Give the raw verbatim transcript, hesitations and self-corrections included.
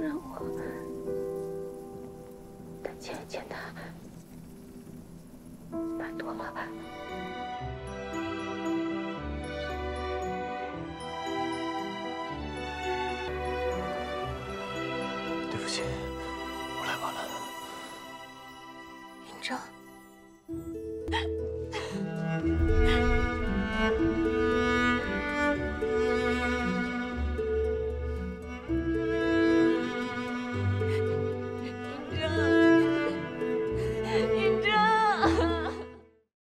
认我，但倩倩她，拜托了。 我来晚了，嬴政。